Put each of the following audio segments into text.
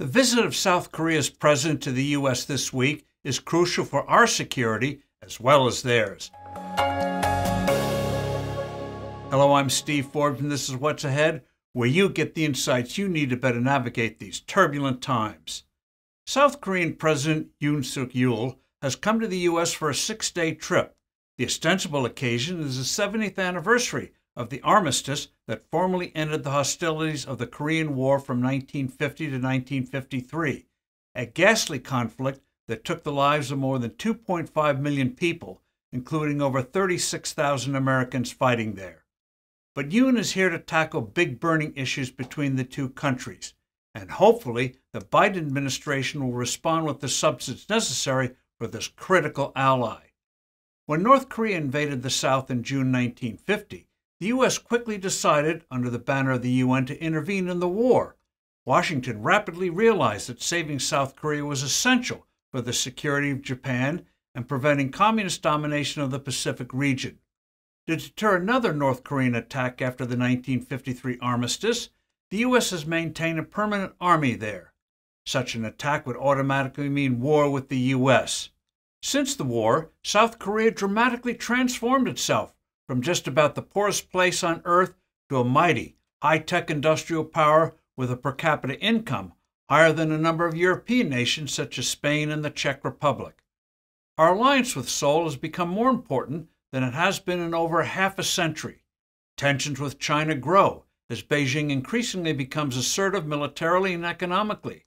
The visit of South Korea's president to the U.S. this week is crucial for our security as well as theirs. Hello, I'm Steve Forbes, and this is What's Ahead, where you get the insights you need to better navigate these turbulent times. South Korean President Yoon Suk Yeol has come to the U.S. for a six-day trip. The ostensible occasion is the 70th anniversary of the armistice that formally ended the hostilities of the Korean War from 1950 to 1953, a ghastly conflict that took the lives of more than 2.5 million people, including over 36,000 Americans fighting there. But Yoon is here to tackle big burning issues between the two countries, and hopefully the Biden administration will respond with the substance necessary for this critical ally. When North Korea invaded the South in June 1950, the U.S. quickly decided, under the banner of the UN, to intervene in the war. Washington rapidly realized that saving South Korea was essential for the security of Japan and preventing communist domination of the Pacific region. To deter another North Korean attack after the 1953 armistice, the U.S. has maintained a permanent army there. Such an attack would automatically mean war with the U.S. Since the war, South Korea dramatically transformed itself from just about the poorest place on earth to a mighty, high-tech industrial power with a per capita income higher than a number of European nations such as Spain and the Czech Republic. Our alliance with Seoul has become more important than it has been in over half a century. Tensions with China grow as Beijing increasingly becomes assertive militarily and economically.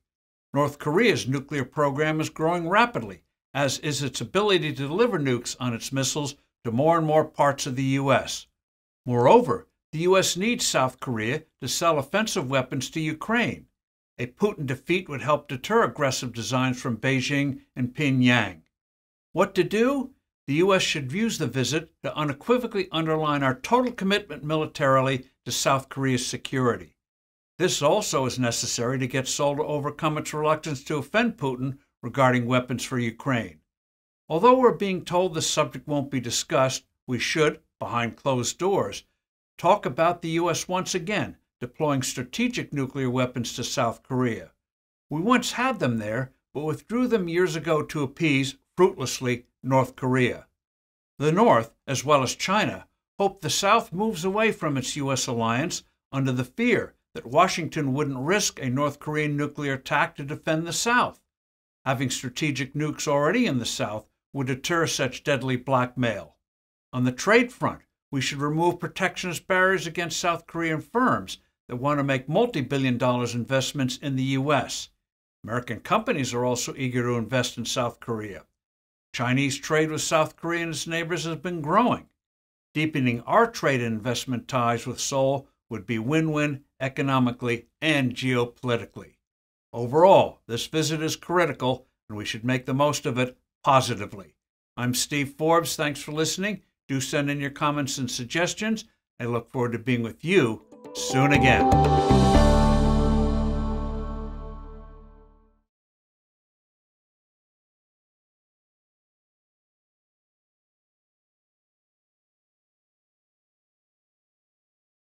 North Korea's nuclear program is growing rapidly, as is its ability to deliver nukes on its missiles to more and more parts of the U.S. Moreover, the U.S. needs South Korea to sell offensive weapons to Ukraine. A Putin defeat would help deter aggressive designs from Beijing and Pyongyang. What to do? The U.S. should use the visit to unequivocally underline our total commitment militarily to South Korea's security. This also is necessary to get Seoul to overcome its reluctance to offend Putin regarding weapons for Ukraine. Although we're being told the subject won't be discussed, we should, behind closed doors, talk about the U.S. once again deploying strategic nuclear weapons to South Korea. We once had them there, but withdrew them years ago to appease, fruitlessly, North Korea. The North, as well as China, hope the South moves away from its U.S. alliance under the fear that Washington wouldn't risk a North Korean nuclear attack to defend the South. Having strategic nukes already in the South would deter such deadly blackmail. On the trade front, we should remove protectionist barriers against South Korean firms that want to make multi-billion dollars investments in the U.S. American companies are also eager to invest in South Korea. Chinese trade with South Korea and its neighbors has been growing. Deepening our trade and investment ties with Seoul would be win-win economically and geopolitically. Overall, this visit is critical, and we should make the most of it positively. I'm Steve Forbes. Thanks for listening. Do send in your comments and suggestions. I look forward to being with you soon again.